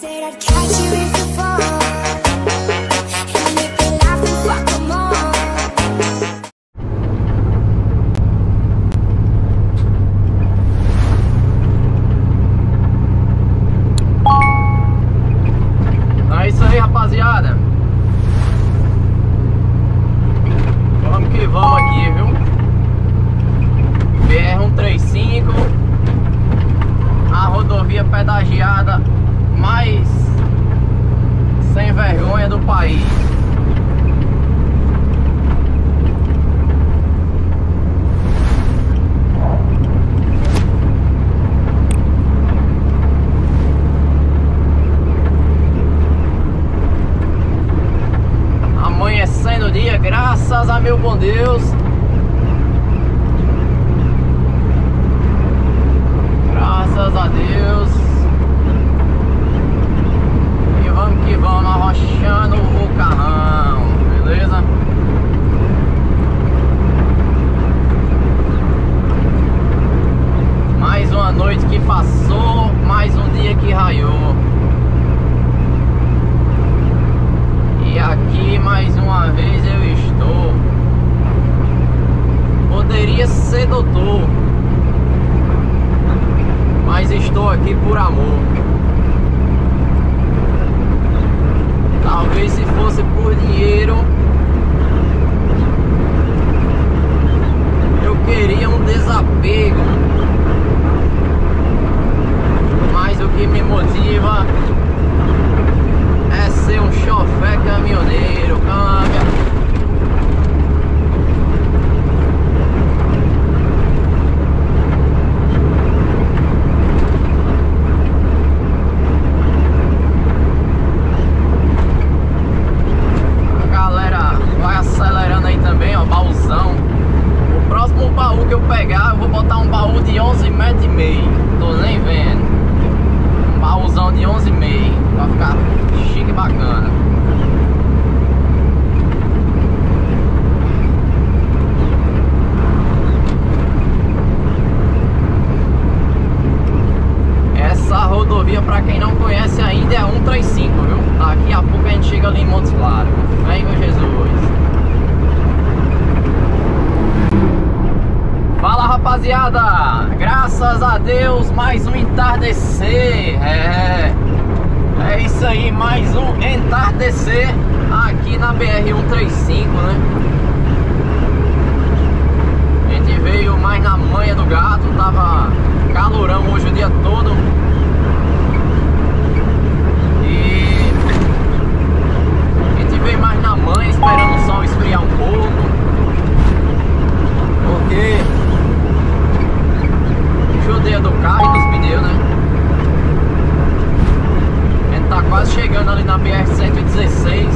É isso aí, rapaziada. Vamos que vamos aqui, viu? BR-135, a rodovia pedagiada mais sem vergonha do país. Amanhecendo o dia, graças a meu bom Deus. Graças a Deus. E vamos que vamos, arrochando o carrão, beleza? Mais uma noite que passou, mais um dia que raiou. E aqui mais uma vez eu estou. Poderia ser doutor, mas estou aqui por amor. Talvez se fosse por dinheiro, eu queria um desapego. Mas o que me motiva é ser um chofé caminhoneiro, câmbio. Pra quem não conhece ainda, é a 135, viu? Daqui a pouco a gente chega ali em Montes Claros. Vem, meu Jesus. Fala, rapaziada! Graças a Deus, mais um entardecer. É isso aí, mais um entardecer aqui na BR-135, né? A gente veio mais na manha do gato. Tava calorão hoje o dia todo. Mais na manhã, esperando o sol esfriar um pouco, porque judeia do carro e dos pneus, né? A gente tá quase chegando ali na BR-116,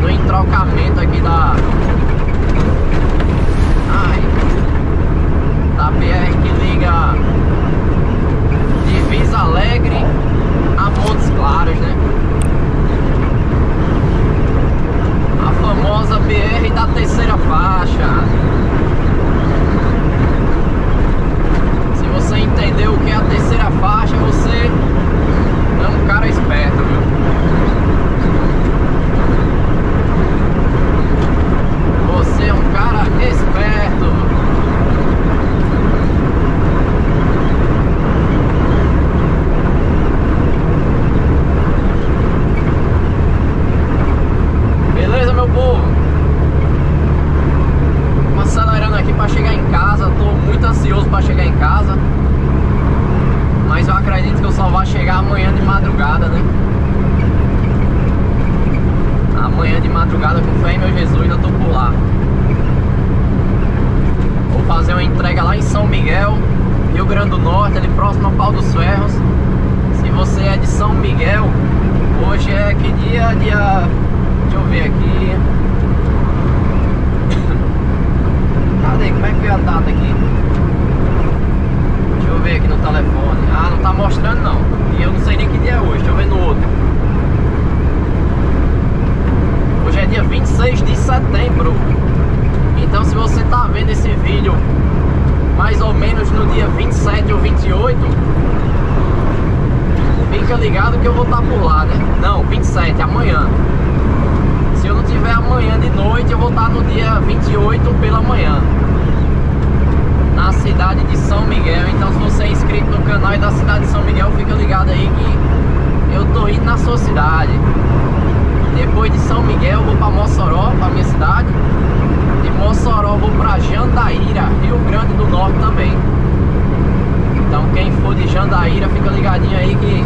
no entrocamento aqui da BR que liga de Vis Alegre a Montes Claros, né? Famosa BR da terceira faixa. Se você entender o que é a terceira faixa, você é um cara esperto, viu? Você é um cara esperto. São Miguel, Rio Grande do Norte, ali próximo ao Pau dos Ferros. Se você é de São Miguel, hoje é que dia? Deixa eu ver aqui. Cadê? Como é que é a data aqui? Deixa eu ver aqui no telefone. Ah, não tá mostrando não. E eu não sei nem que dia é hoje, deixa eu ver no outro. Hoje é dia 26 de setembro. Então se você tá vendo esse vídeo mais ou menos no dia 27 ou 28, fica ligado que eu vou estar por lá, né? Não, 27, amanhã. Se eu não tiver amanhã de noite, eu vou estar no dia 28 pela manhã, na cidade de São Miguel. Então se você é inscrito no canal e da cidade de São Miguel, fica ligado aí que eu tô indo na sua cidade. Depois de São Miguel eu vou pra Mossoró, pra minha cidade. De Mossoró eu vou pra Jandaíra, Rio Grande do Norte também. Então quem for de Jandaíra, fica ligadinho aí que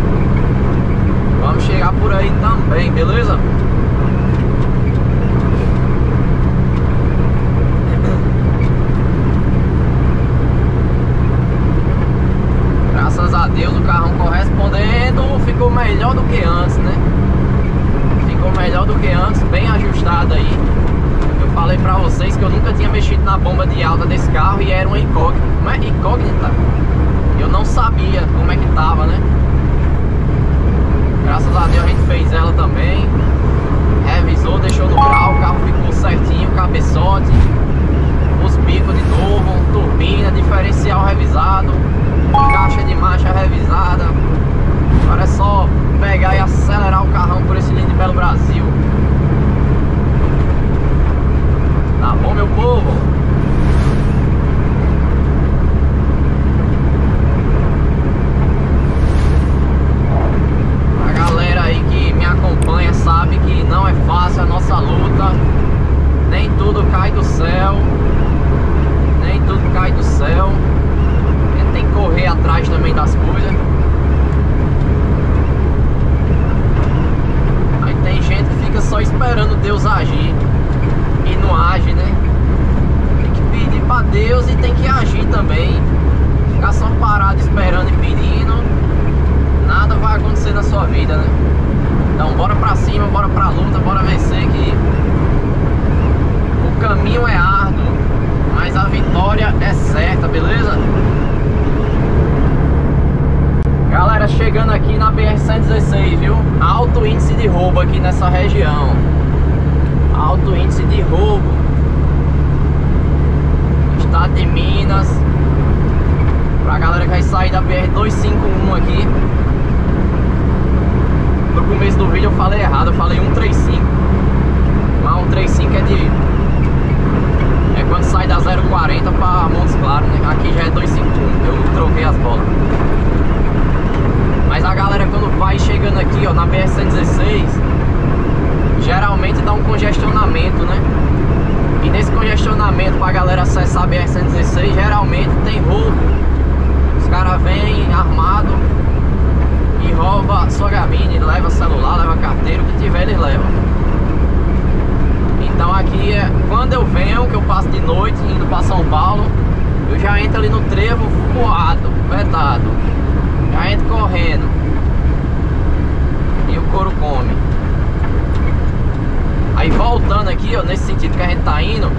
vamos chegar por aí também, beleza? Graças a Deus o carrão correspondendo ficou melhor do que antes, né? Ficou melhor do que antes, bem ajustado aí. Eu falei pra vocês que eu nunca tinha mexido na bomba de alta desse carro e era uma incógnita. Não é incógnita? Eu não sabia como é que tava, né? Graças a Deus a gente fez ela também. Revisou, deixou no grau, o carro ficou certinho, cabeçote, os bicos de novo, turbina, diferencial revisado, caixa de marcha revisada. Agora é só pegar e acelerar o carrão por esse lindo e belo Brasil. Tá bom, meu povo? A galera aí que me acompanha sabe que não é fácil a nossa luta. Nem tudo cai do céu. Nem tudo cai do céu. A gente tem que correr atrás também das coisas. Tem gente que fica só esperando Deus agir e não age, né? Tem que pedir pra Deus e tem que agir também. Ficar só parado esperando e pedindo, nada vai acontecer na sua vida, né? Então bora pra cima, bora pra luta, bora vencer, que o caminho é árduo, mas a vitória é certa, beleza? Galera, chegando aqui na BR-116, viu? Alto índice de roubo aqui nessa região. Alto índice de roubo. Estado de Minas. Pra galera que vai sair da BR-251 aqui. No começo do vídeo eu falei errado, eu falei 135. Mas 135 é de... é quando sai da 040 pra Montes Claros, né? Aqui já é 251, eu troquei as bolas. Mas a galera quando vai chegando aqui, ó, na BR-116, geralmente dá um congestionamento, né? E nesse congestionamento, pra galera acessar a BR-116, geralmente tem roubo. Os caras vêm armados e roubam sua gabine, leva celular, leva carteira, o que tiver eles levam. Então aqui é quando eu venho, que eu passo de noite indo pra São Paulo, eu já entro ali no trevo voado, vetado. Já entro correndo e o couro come. Aí voltando aqui, ó, nesse sentido que a gente tá indo,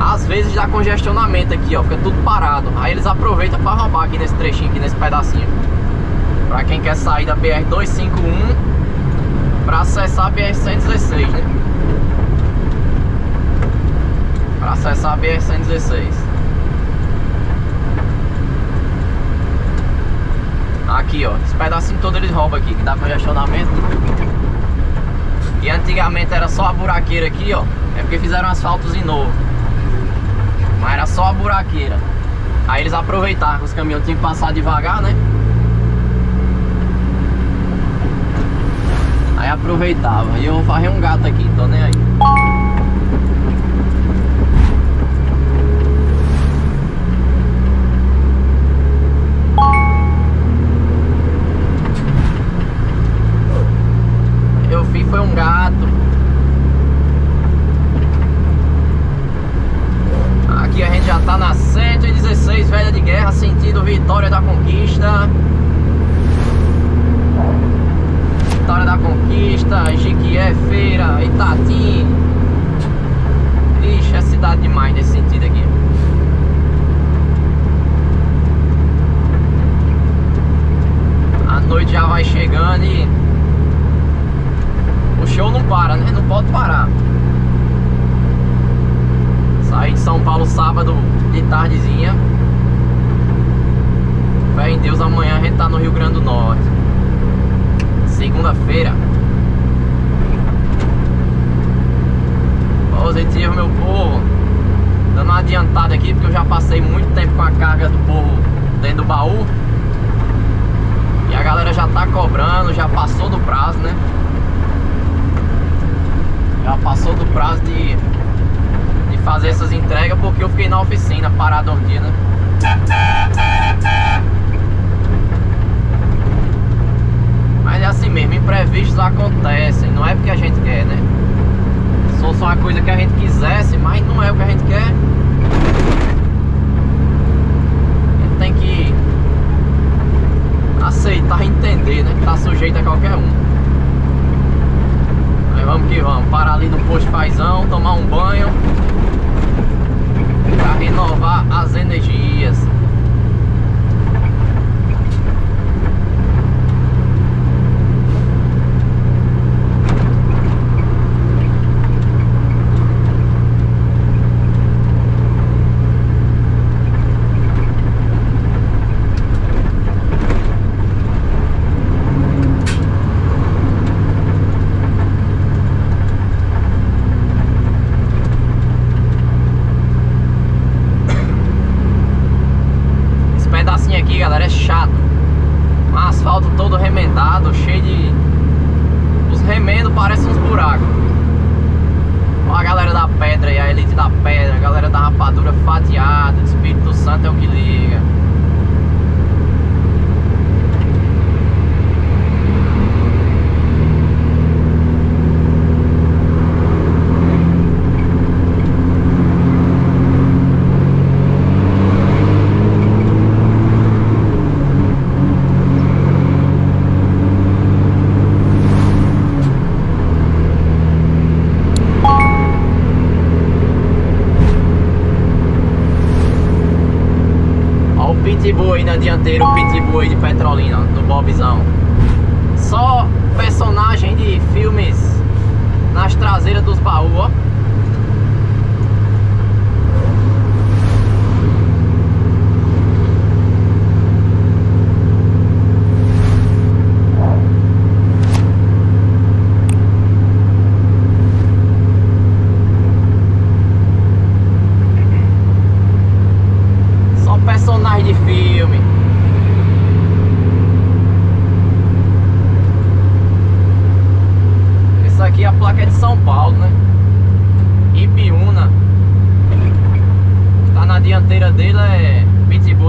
às vezes dá congestionamento aqui, ó, fica tudo parado. Aí eles aproveitam pra roubar aqui nesse trechinho, aqui nesse pedacinho. Pra quem quer sair da BR-251 pra acessar a BR-116, né? Pra acessar a BR-116. Aqui, ó, esse pedacinho todo eles roubam aqui, que dá congestionamento. E antigamente era só a buraqueira aqui, ó. É porque fizeram asfaltozinho novo, mas era só a buraqueira. Aí eles aproveitaram que os caminhões tinham que passar devagar, né? Aí aproveitava. E eu vou fazer um gato aqui, tô nem aí. Foi um gato. Aqui a gente já tá na 116, velha de guerra, sentido Vitória da Conquista. Vitória da Conquista, Jiquié, Feira, Itatim. Ixi, é cidade demais nesse sentido aqui. A noite já vai chegando e o show não para, né? Não pode parar. Saí de São Paulo sábado de tardezinha. Fé em Deus, amanhã a gente tá no Rio Grande do Norte. segunda-feira. Positivo, meu povo. Dando uma adiantada aqui, porque eu já passei muito tempo com a carga do povo dentro do baú. E a galera já tá cobrando, já passou do prazo, né? Já passou do prazo de fazer essas entregas, porque eu fiquei na oficina parado um dia, né? Mas é assim mesmo, imprevistos acontecem, não é porque a gente quer, né? Sou só uma coisa que a gente quisesse, mas não é o que a gente quer. A gente tem que aceitar e entender, né? Que tá sujeito a qualquer um. Mas vamos que vamos, parar ali no posto Paizão, tomar um banho pra renovar as energias. Pitbull aí na dianteira, o Pitbull aí de Petrolina, do Bobzão. Só personagem de filmes nas traseiras dos baús, ó.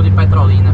Petrolina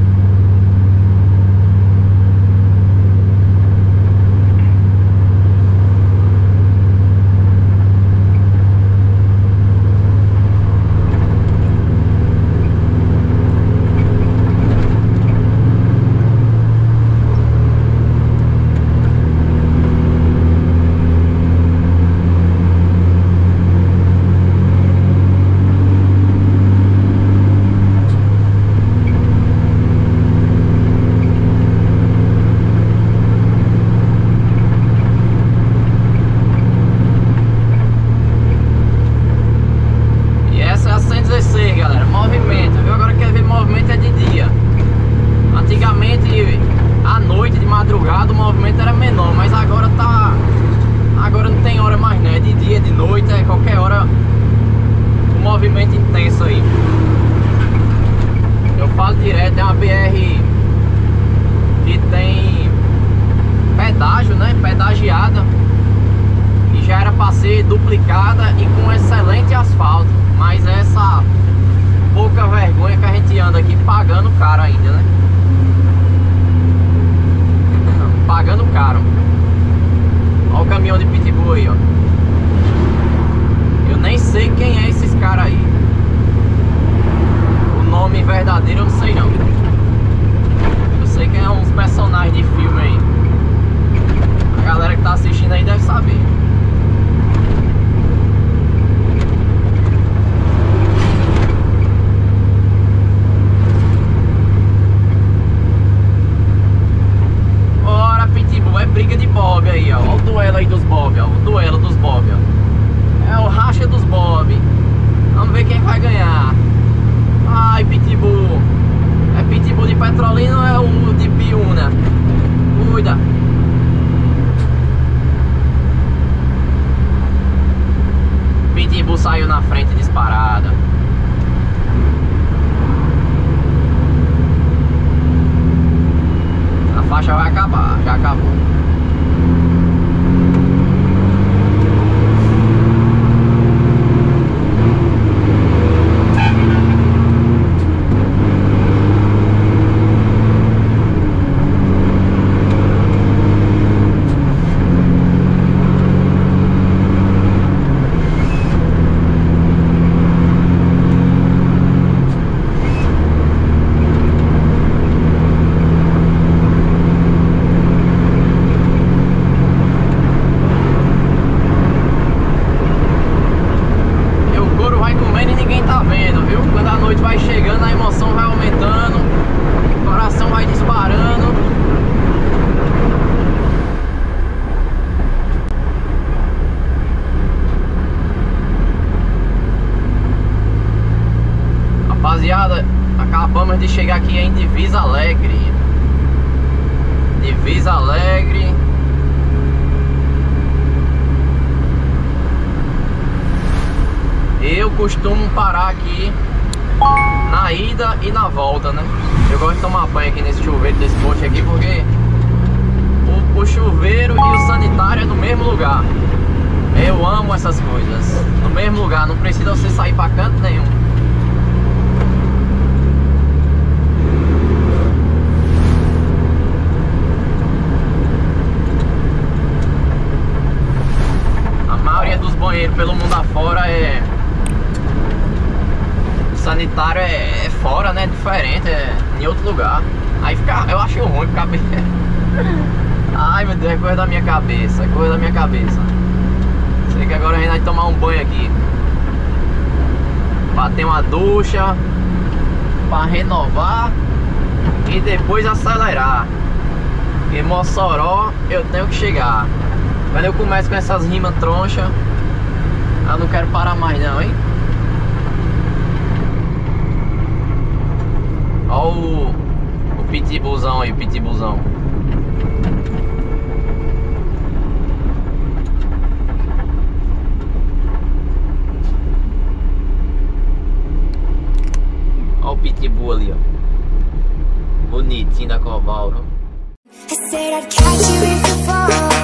é o de Ipiuna. Cuida. já acabou. Acabamos de chegar aqui em Vis Alegre. Eu costumo parar aqui na ida e na volta, né? Eu gosto de tomar banho aqui nesse chuveiro desse posto aqui, porque o chuveiro e o sanitário é no mesmo lugar. Eu amo essas coisas. No mesmo lugar, não precisa você sair pra canto nenhum. Pelo mundo afora o sanitário é fora, né? Diferente, é em outro lugar. Aí fica, eu acho ruim ficar. Ai meu Deus, é coisa da minha cabeça, é coisa da minha cabeça. Sei que agora a gente vai tomar um banho aqui, bater uma ducha pra renovar e depois acelerar. Em Mossoró eu tenho que chegar. Quando eu começo com essas rimas tronchas, eu não quero parar mais não, hein? Olha o pitbullzão aí, o pitbullzão. Olha o pitbull ali, ó. Bonitinho da Coval, viu?